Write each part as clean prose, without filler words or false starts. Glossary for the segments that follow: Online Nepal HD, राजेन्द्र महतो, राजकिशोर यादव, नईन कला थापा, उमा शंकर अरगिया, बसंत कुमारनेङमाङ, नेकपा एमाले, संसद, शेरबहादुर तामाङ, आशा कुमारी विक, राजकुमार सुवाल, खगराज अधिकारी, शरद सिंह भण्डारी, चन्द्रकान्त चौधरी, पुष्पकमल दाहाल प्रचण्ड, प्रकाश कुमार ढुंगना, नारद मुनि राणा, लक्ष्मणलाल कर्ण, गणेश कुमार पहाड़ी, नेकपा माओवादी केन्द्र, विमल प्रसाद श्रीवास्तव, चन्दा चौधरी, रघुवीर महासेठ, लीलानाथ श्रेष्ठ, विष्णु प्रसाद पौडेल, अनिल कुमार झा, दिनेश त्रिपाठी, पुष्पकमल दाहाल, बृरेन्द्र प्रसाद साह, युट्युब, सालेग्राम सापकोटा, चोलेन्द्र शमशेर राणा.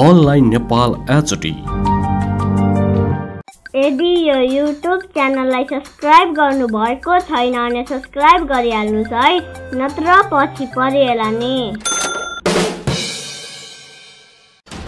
Online Nepal HD. यदि यो युट्युब च्यानललाई सब्स्क्राइब गर्नु भएको छैन भने सब्स्क्राइब गरिहाल्नुस् है, नत्र पछि परिएला नि।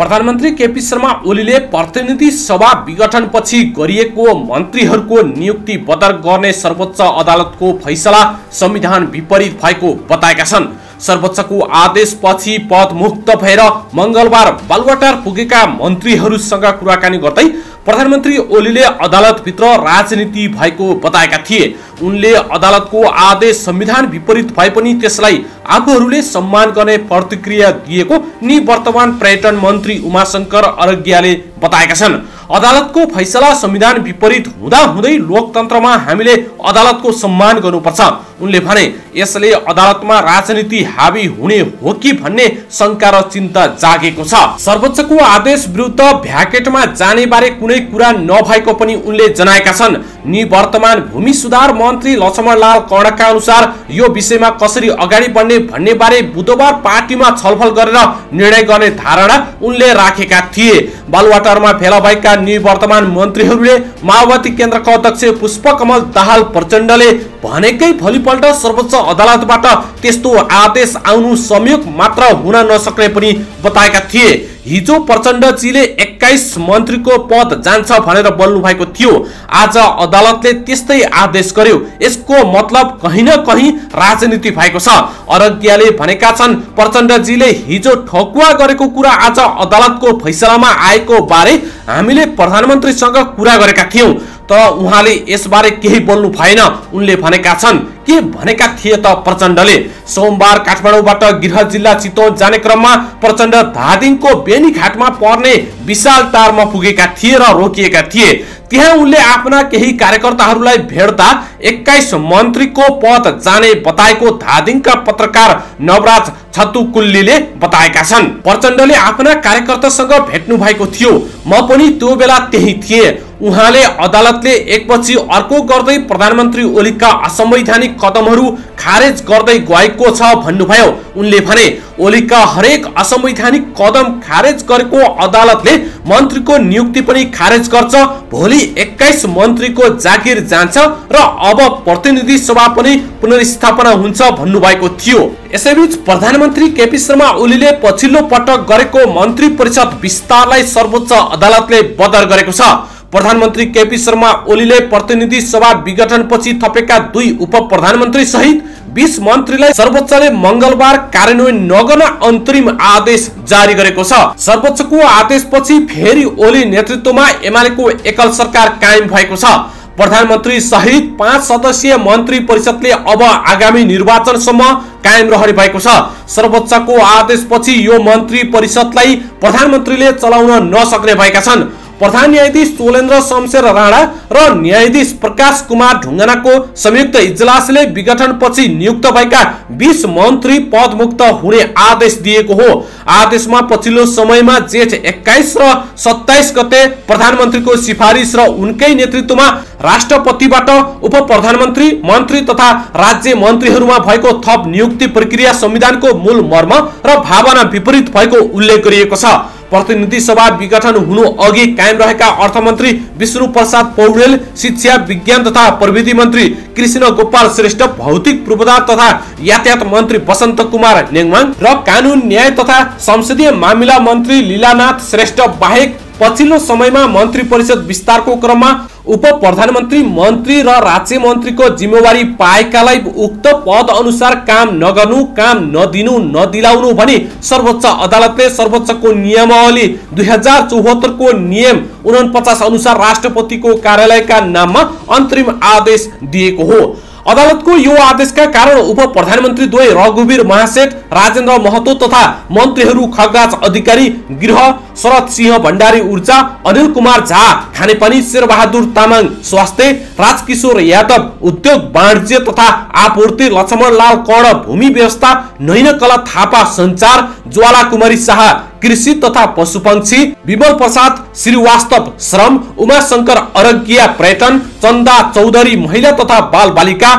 प्रधानमन्त्री केपी शर्मा ओलीले प्रतिनिधि सभा विघटनपछि गरिएको मन्त्रीहरूको नियुक्ति बदर गर्ने सर्वोच्च अदालतको फैसला संविधान विपरीत भएको बताएका छन्। सर्वोच्चको आदेशपछि पदमुक्त भएर मंगलबार बालुवाटार पुगेका मन्त्रीहरूसँग कुराकानी गर्दै प्रधानमन्त्री ओलीले अदालतभित्र राजनीति भएको बताएका थिए। उनले अदालतको आदेश संविधान विपरीत भए पनि त्यसलाई आफूहरूले सम्मान गर्ने प्रतिक्रिया दिएको निवर्तमान पर्यटन मन्त्री उमा शंकर अरगियाले बताएका छन्। अदालतको फैसला संविधान विपरीत हुँदा हुँदै लोकतन्त्रमा हामीले अदालतको सम्मान गर्नुपर्छ। उनले भने यसले अदालतमा राजनीति हावी हुने हो कि भन्ने शंका र चिन्ता जागेको छ। सर्वोच्चको आदेश विरुद्ध भ्याकेटमा जाने बारे कुनै कुरा नभएको पनि उनले जनाएका छन्। निवर्तमान भूमि सुधार मन्त्री लक्ष्मणलाल कर्णका अनुसार यो विषयमा कसरी अगाडि बढ्ने भन्ने बारे बुधबार पार्टीमा छलफल गरेर निर्णय गर्ने धारणा उनले राखेका थिए। बालुवाटारमा भेला भएका निवर्तमान मन्त्रीहरूले माओवादी केन्द्रका अध्यक्ष पुष्पकमल दाहाल प्रचण्डले भनेकै भोलिपल्ट सर्वोच्च अदालतबाट त्यस्तो आदेश आउनु संयोग मात्र हुन नसक्ने पनि बताएका थिए। हिजो प्रचण्डजीले 21 मन्त्रीको पद जान्छ भनेर बोल्नु भएको थियो। आज अदालतले त्यस्तै आदेश गर्यो। यसको मतलब कहीँ न कहीँ राजनीति भएको छ। अरगियाले भनेका छन् प्रचण्डजीले हिजो ठकुवा गरेको कुरा आज अदालतको फैसलामा आएको बारे हामीले प्रधानमन्त्रीसँग कुरा गरेका थियौं, तर उहाँले यसबारे केही बोल्नु भएन उनले भनेका छन्। के भनेका थिए त प्रचण्डले? सोमबार काठमाडौँबाट गृह जिल्ला चितवन जाने क्रममा प्रचण्ड धादिङको बेनीघाटमा पर्ने विशाल टारमा पुगेका थिए र रोकिएका थिए। त्यहाँ उनले आफ्ना केही कार्यकर्ताहरूलाई भेट्दा 21 मन्त्रीको पद जाने बताएको धादिङका पत्रकार नवराज छत्तुकूलीले बताएका छन्। प्रचण्डले आफ्ना कार्यकर्तासँग भेट्नु भएको थियो। म पनि त्यो बेला त्यही थिएँ। उहाँले अदालतले एकपछि अर्को गर्दै प्रधानमन्त्री ओलीका असंवैधानिक कदमहरू खारेज गर्दै गएको छ भन्नुभयो। उनले भने ओलीका हरेक असंवैधानिक कदम खारेज गरेको अदालतले मन्त्रीको नियुक्ति पनि खारेज गर्छ। भोलि 21 मन्त्रीको जागिर जान्छ र अब प्रतिनिधि सभा पनि पुनर्स्थापना हुन्छ भन्नुभएको थियो। यसैबीच प्रधानमन्त्री केपी शर्मा ओलीले पछिल्लो पटक गरेको मन्त्री परिषद विस्तारलाई सर्वोच्च अदालतले बदर गरेको छ। प्रधानमन्त्री केपी शर्मा ओलीले प्रतिनिधि सभा विघटनपछि थपेका 2 उपप्रधानमन्त्री सहित 20 मन्त्रीलाई सर्वोच्चले मंगलबार कार्यान्वयन नगर्न अन्तरिम आदेश जारी गरेको छ। सर्वोच्चको आदेशपछि फेरि ओली नेतृत्वमा एमालेको एकल सरकार कायम भएको छ। प्रधानमन्त्री सहित 5 सदस्यीय मन्त्री परिषदले अब आगामी निर्वाचनसम्म कायम रहने भएको छ। सर्वोच्चको आदेशपछि यो मन्त्री परिषदलाई प्रधानमन्त्रीले चलाउन नसक्ने भएका छन्। प्रधान न्यायाधीश चोलेन्द्र शमशेर राणा र न्यायाधीश प्रकाश कुमार ढुंगनाको संयुक्त इजलासले विघटनपछि नियुक्त भएका 20 मन्त्री पदमुक्त हुने आदेश दिएको हो। आदेशमा पछिल्लो समयमा जेठ 21 र 27 गते प्रधानमन्त्रीको सिफारिस र उनकै नेतृत्वमा राष्ट्रपतिबाट उपप्रधानमन्त्री, मन्त्री तथा राज्य मन्त्रीहरूमा भएको थप नियुक्ति प्रक्रिया संविधानको मूल मर्म र भावना विपरीत भएको उल्लेख गरिएको छ। प्रतिनिधि सभा विघटन हुनु अघि कायम रहेका अर्थमन्त्री विष्णु प्रसाद पौडेल, शिक्षा विज्ञान तथा प्रविधि मन्त्री कृष्ण गोपाल श्रेष्ठ, भौतिक पूर्वाधार तथा यातायात मन्त्री बसंत कुमारनेङमाङ र कानून न्याय तथा संसदीय मामिला मन्त्री लीलानाथ श्रेष्ठ बाहेक पछिल्लो समयमा मन्त्री परिषद विस्तारको क्रममा उप प्रधानमन्त्री, मन्त्री र राज्य मन्त्रीको जिम्मेवारी पाएकालाई उक्त पद अनुसार काम नगर्नु, काम नदिनु, नदिलाउनु भनी सर्वोच्च अदालतले सर्वोच्चको नियमावली 2074 को नियम 49 अनुसार राष्ट्रपतिको कार्यालयका नाममा अन्तरिम आदेश दिएको हो। अदालतको यो आदेशका कारण उप प्रधानमन्त्री द्वय रघुवीर महासेठ, राजेन्द्र महतो तथा मन्त्रीहरू खगराज अधिकारी गृह, शरद सिंह भण्डारी ऊर्जा, अनिल कुमार झा खानेपानी, शेरबहादुर तामाङ स्वास्थ्य, राजकिशोर यादव उद्योग वाणिज्य तथा आपूर्ति, लक्ष्मणलाल कर्ण भूमि व्यवस्था, नईन कला थापा संचार, ज्वाला कुमारी शाह कृषि तथा पशुपक्षी, विमल प्रसाद श्रीवास्तव श्रम, उमा शंकर अरगिया पर्यटन, चन्दा चौधरी महिला तथा बाल बालिका,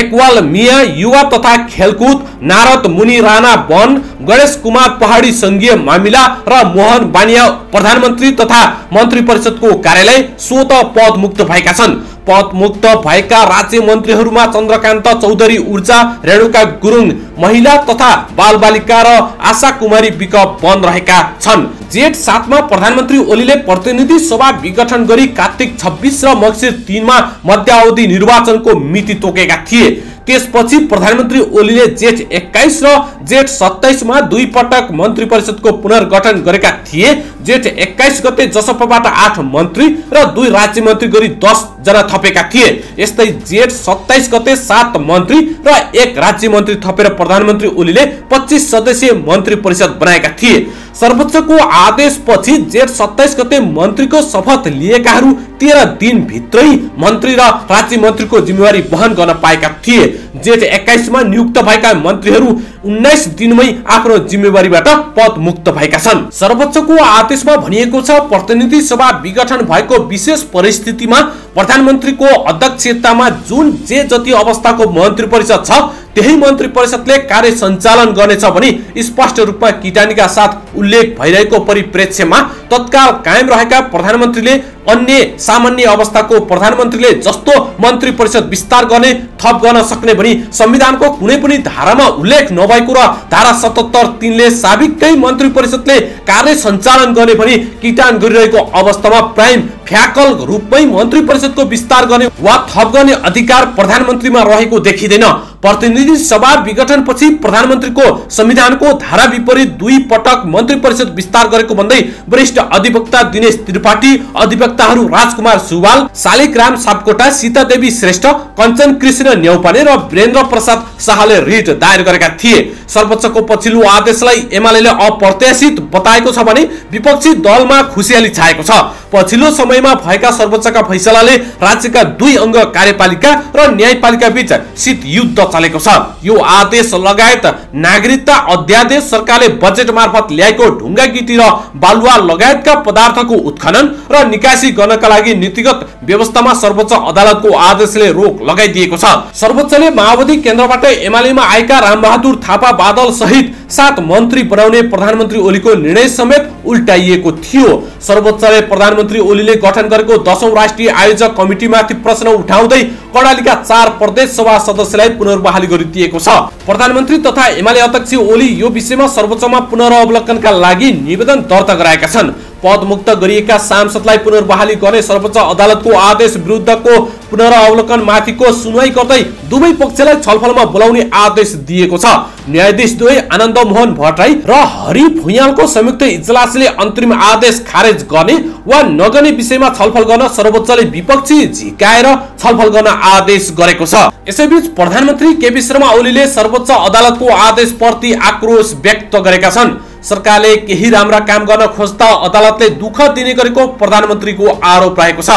एकवाल मिया युवा तथा खेलकुद, नारद मुनि राणा वन, गणेश कुमार पहाड़ी संघीय मामिला र मोहन बानिया प्रधानमन्त्री तथा मन्त्री परिषदको कार्यालय स्वत पदमुक्त भएका छन्। पदमुक्त भएका राज्य मन्त्रीहरूमा चन्द्रकान्त चौधरी ऊर्जा, रेणुका गुरुंग महिला तथा बालबालिका र आशा कुमारी विक वन रहेका छन्। जेठ ७ मा प्रधानमन्त्री ओलीले प्रतिनिधि सभा विघटन गरी कार्तिक २६ र मक्सिर ३ मा मध्यावधि निर्वाचनको मिति तोकेका थिए। त्यसपछि प्रधानमन्त्री ओलीले जेठ २१ र जेठ २७ मा दुई पटक मन्त्री परिषदको पुनर्गठन गरेका थिए। जेठ २१ गते जसपाबाट ८ मन्त्री र २ राज्य मन्त्री गरी १० जना थपेका थिए। यस्तै जेठ २७ गते ७ मन्त्री र १ राज्य मन्त्री थपेर प्रधानमन्त्री ओलीले २५ सदस्यीय मन्त्री परिषद बनाएका थिए। सर्वोच्चको आदेशपछि जेठ २७ गते मन्त्रीको शपथ लिएकाहरू १३ दिन भित्रै मन्त्री र राज्य मन्त्रीको जिम्मेवारी वहन गर्न पाएका थिए। जेठ २१ मा नियुक्त भएका मन्त्रीहरू १९ दिनमै आफ्नो जिम्मेवारीबाट पदमुक्त भएका छन्। सर्वोच्चको आदेशमा भनिएको छ, प्रतिनिधि सभा विघटन भएको विशेष परिस्थितिमा प्रधानमन्त्रीको अध्यक्षतामा जुन जे जति अवस्थाको मन्त्री परिषद छ त्यही मन्त्री परिषदले कार्य सञ्चालन गर्नेछ भनी स्पष्ट रूपमा किटानीका साथ उल्लेख भइरहेको परिप्रेक्ष्यमा तत्काल कायम रहेका प्रधानमन्त्रीले अन्य सामान्य अवस्थाको प्रधानमन्त्रीले जस्तो मन्त्री परिषद विस्तार गर्ने, थप गर्न सक्ने भनी संविधानको कुनै पनि धारामा उल्लेख नभएको र धारा ७७(३) ले साबिकै मन्त्री परिषदले कार्य सञ्चालन गर्ने भनी किटान गरिरहेको अवस्थामा प्राइम फ्याकल रूपमै मन्त्री परिषदको विस्तार गर्ने वा थप गर्ने अधिकार प्रधानमन्त्रीमा रहेको देखिदैन। प्रतिनिधि सभा विघटनपछि प्रधानमन्त्रीको संविधानको धारा विपरीत दुई पटक मन्त्री परिषद विस्तार गरेको भन्दै वरिष्ठ अधिवक्ता दिनेश त्रिपाठी, अधिवक्ताहरू राजकुमार सुवाल, सालेग्राम सापकोटा, सीतादेवी श्रेष्ठ, पञ्चन कृष्ण नेउपाने र बृरेन्द्र प्रसाद साहले रिट दायर गरेका थिए। सर्वोच्चको पछिल्लो आदेशलाई एमालेले अप्रत्याशित बताएको छ भने विपक्षी दलमा खुसियाली छाएको छ। पछिल्लो समयमा भएका सर्वोच्चका फैसलाले राज्यका दुई अंग कार्यपालिका र न्यायपालिका बीच शीत युद्ध चलेको छ। यो आदेश लगायत नागरिकता अध्यादेश, सरकारले बजेट मार्फत ल्याएको ढुङ्गागिटी र बालुवा लगायतका पदार्थको उत्खनन र निकासी गर्नका लागि नीतिगत व्यवस्थामा सर्वोच्च अदालतको आदेशले रोक लगाइदिएको छ। सर्वोच्चले माओवादी केन्द्रबाट एमालेमा आएका रामबहादुर थापा बादल सहित ७ मन्त्री बनाउने प्रधानमन्त्री ओलीको निर्णय समेत उल्टाइएको थियो। सर्वोच्चले प्रधानमन्त्री ओलीले गठन गरेको १०औं राष्ट्रिय आयोजक कमिटीमाथि प्रश्न उठाउँदै कर्णालीका ४ प्रदेश सभा सदस्यलाई पुनर्बहाली गरिदिएको छ। प्रधानमन्त्री तथा एमाले अध्यक्ष ओली यो विषयमा सर्वोच्चमा पुनरावलोकनका लागि निवेदन दर्ता गराएका छन्। पदमुक्त गरिएका सांसदलाई पुनर्बहाली गर्ने सर्वोच्च अदालतको आदेश विरुद्धको पुनरावलोकन माथिको सुनवाई गर्दै दुवै पक्षलाई छलफलमा बोलाउने आदेश दिएको छ। न्यायाधीश द्वय आनन्द मोहन भट्टराई र हरि भुयालको संयुक्त इजलासले अन्तरिम आदेश खारेज गर्ने वा नगर्ने विषयमा छलफल गर्न सर्वोच्चले विपक्षी झिकाएर छलफल गर्न आदेश गरेको छ। यसैबीच प्रधानमन्त्री केपी शर्मा ओलीले सर्वोच्च अदालतको आदेशप्रति आक्रोश व्यक्त गरेका छन्। सरकारले केही राम्रा काम गर्न खोज्दा अदालतले दुःख दिने गरेको प्रधानमन्त्रीको आरोप रहेको छ।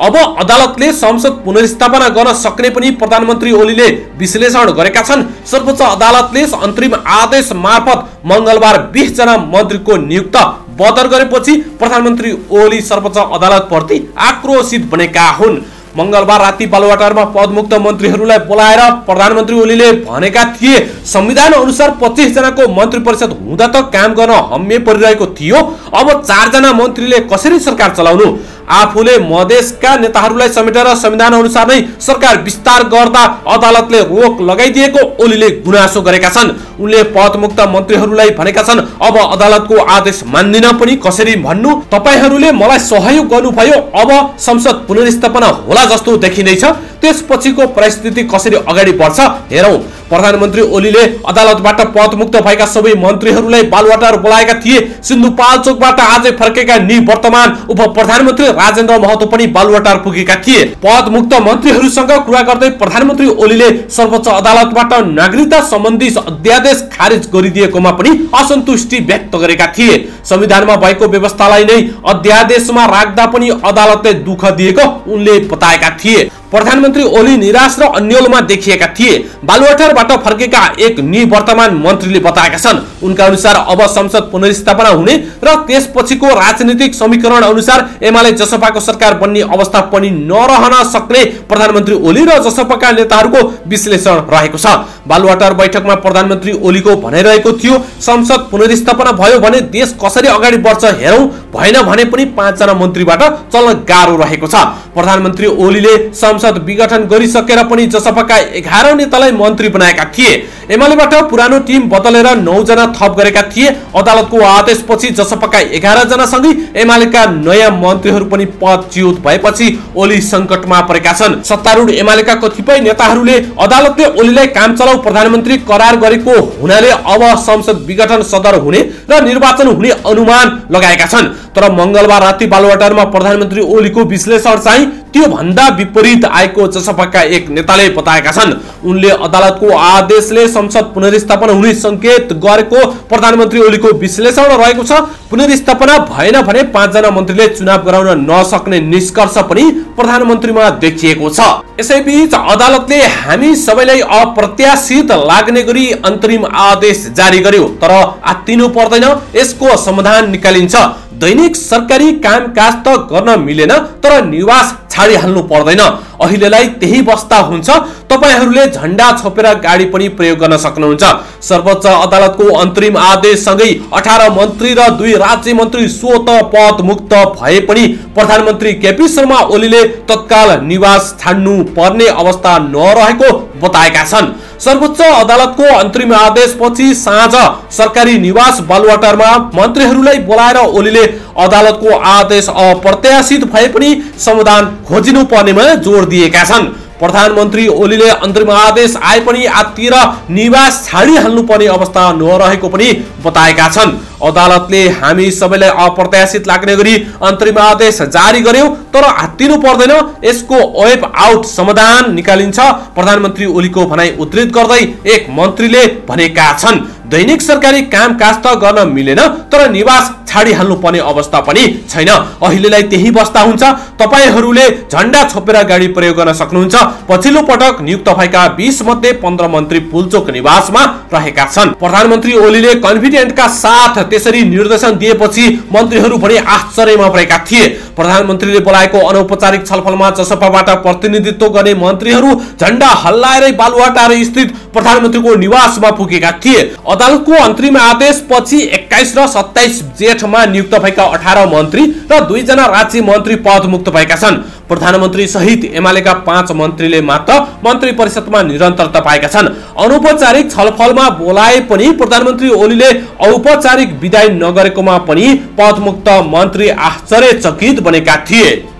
अब अदालतले संसद पुनर्स्थापना गर्न सक्ने पनि प्रधानमन्त्री ओलीले विश्लेषण गरेका छन्। सर्वोच्च अदालतले अन्तरिम आदेश मार्फत मंगलबार २० जना मन्त्रीको नियुक्त बदर गरेपछि प्रधानमन्त्री ओली सर्वोच्च अदालतप्रति आक्रोशित बनेका हुन्। मंगलबार राति बालुवाटारमा पदमुक्त मन्त्रीहरूलाई बोलाएर प्रधानमन्त्री ओलीले भनेका थिए, संविधान अनुसार २५ जनाको मन्त्री परिषद हुँदा त काम गर्न हम्मे परिरहेको थियो, अब ४ जना मन्त्रीले कसरी सरकार चलाउनु। आफूले मधेसका नेताहरूलाई समेटेर संविधान अनुसार नै सरकार विस्तार गर्दा अदालतले रोक लगाइदिएको ओलीले गुनासो गरेका छन्। उनले पदमुक्त मन्त्रीहरूलाई भनेका छन्, अब अदालतको आदेश मान्दिन पनि कसरी भन्नु, तपाईहरूले मलाई सहयोग गर्नुभयो, अब संसद पुनर्स्थापना होला जस्तो देखिँदैछ, त्यसपछिको परिस्थिति कसरी अगाडि बढ्छ हेरौं। प्रधानमन्त्री ओलीले अदालतबाट पदमुक्त भएका सबै मन्त्रीहरूलाई बालुवाटार बोलाएका थिए। सिन्धुपाल्चोकबाट आज फर्केका निवर्तमान उपप्रधानमन्त्री राजेन्द्र महतो पनि बालुवाटार पुगेका थिए। पदमुक्त मन्त्रीहरूसँग कुरा गर्दै प्रधानमन्त्री ओलीले सर्वोच्च अदालतबाट नागरिकता सम्बन्धी अध्यादेश खारेज गरिदिएकोमा पनि असन्तुष्टि व्यक्त गरेका थिए। संविधानमा भएको व्यवस्थालाई नै अध्यादेशमा राख्दा पनि अदालतले दुःख दिएको उनले बताएका थिए। प्रधानमन्त्री ओली निराश र अन्यलमा देखिएका थिए। बालुवाटारबाट फर्केका एक निवर्तमान मन्त्रीले बताएका छन्, उनका अनुसार अब संसद पुनर्स्थापना हुने र त्यसपछिको राजनीतिक समीकरण अनुसार एमाले जसपाको सरकार बन्ने अवस्था पनि नरहन सक्ने प्रधानमन्त्री ओली र जसपाका नेताहरूको विश्लेषण रहेको छ। बालुवाटार बैठकमा प्रधानमन्त्री ओलीको भनिरहेको थियो, संसद पुनर्स्थापना भयो भने देश कसरी अगाडि बढ्छ हेरौं, भएन भने पनि 5 जना मन्त्रीबाट चल्न गाह्रो रहेको छ। प्रधानमन्त्री ओलीले संसद विघटन गरिसकेर पनि जसपाका 11 नेतालाई मन्त्री बनाएका थिए। एमालेबाट पुरानो टिम बदलेर 9 जना थप गरेका थिए। अदालतको आदेशपछि जसपाका 11 जना सँगै एमालेका नयाँ मन्त्रीहरू पनि पदच्युत भएपछि ओली संकटमा परेका छन्। सत्तारूढ एमालेका कतिपय नेताहरूले अदालतले ओलीलाई कामचलाउ प्रधानमन्त्री करार गरेको हुनाले अब संसद विघटन सदर हुने र निर्वाचन हुने अनुमान लगाएका छन्। तर मंगलबार राति बालुवाटारमा प्रधानमन्त्री ओलीको विश्लेषण चाहिँ त्यो भन्दा विपरीत आएको जसपाका एक नेताले बताएका छन्। उनले अदालतको आदेशले संसद पुनर्स्थापना हुने संकेत गरेको प्रधानमन्त्री ओलीको विश्लेषण रहेको छ। पुनर्स्थापना भएन भने 5 जना मन्त्रीले चुनाव गराउन नसक्ने निष्कर्ष पनि प्रधानमन्त्रीमा देखिएको छ। यसैबीच अदालतले हामी सबैलाई अप्रत्याशित लाग्ने गरी अन्तरिम आदेश जारी गर्यो, तर आत्तिनु पर्दैन, यसको समाधान निकालिन्छ। दैनिक सरकारी कामकाज त गर्न मिलेन तर निवास छाडिहाल्नु पर्दैन, अहिलेलाई त्यही बस्ता हुन्छ। तपाईहरूले झण्डा छोपेर गाडी पनि प्रयोग गर्न सक्नुहुन्छ। सर्वोच्च अदालतको अन्तरिम आदेशसँगै 18 मन्त्री र 2 राज्य मन्त्री स्वत पदमुक्त भए पनि प्रधानमन्त्री केपी शर्मा ओलीले तत्काल निवास छाड्नु पर्ने अवस्था नरहेको बताएका छन्। सर्वोच्च अदालतको अन्तरिम आदेशपछि साँझ सरकारी निवास बालुवाटारमा मन्त्रीहरूलाई बोलाएर ओलीले अदालतको आदेश अप्रत्याशित भए पनि समाधान खोजिनु पर्नेमा जोड दिएका छन्। प्रधानमन्त्री ओलीले अन्तरिम आदेश आए पनि आत्तिर निवास छाडिहाल्नु पर्ने अवस्था नरहेको पनि बताएका छन्। अदालतले हामी सबैलाई अप्रत्याशित लाग्ने गरी अन्तरिम आदेश जारी गर्यो, तर हात्तिनु पर्दैन, यसको वेब आउट समाधान निकालिन्छ, प्रधानमन्त्री ओलीको भनाई उद्धृत गर्दै एक मन्त्रीले भनेका छन्। दैनिक सरकारी कामकाज त गर्न मिलेन तर निवास छाडिहाल्नु पर्ने अवस्था पनि छैन, अहिलेलाई त्यही बस्ता हुन्छ। तपाईहरूले झण्डा छोपेर गाडी प्रयोग गर्न सक्नुहुन्छ। पछिल्लो पटक नियुक्त भएका 20 मध्ये 15 मन्त्री पुलचोक निवासमा रहेका छन्। प्रधानमन्त्री ओलीले कन्भिडेन्टका साथ त्यसरी निर्देशन दिएपछि मन्त्रीहरू भने आश्चर्यमा परेका थिए। प्रधानमन्त्रीले बोलाएको अनौपचारिक छलफलमा जसपाबाट प्रतिनिधित्व गर्ने मन्त्रीहरू झण्डा हल्लाएरै बालुवाटार स्थित प्रधानमन्त्रीको निवासमा पुगेका थिए। अदालतको अन्तरिम आदेशपछि 21 र 27 जेठमा नियुक्त भएका 18 मन्त्री र 2 जना राज्य मन्त्री पदमुक्त भएका छन्। प्रधानमन्त्री सहित एमालेका 5 मन्त्रीले मात्र मन्त्री परिषदमा निरन्तरता पाएका छन्। अनौपचारिक छलफलमा बोलाए पनि प्रधानमन्त्री ओलीले औपचारिक विदाई नगरेकोमा पनि पदमुक्त मन्त्री आश्चर्यचकित बनेका थिए।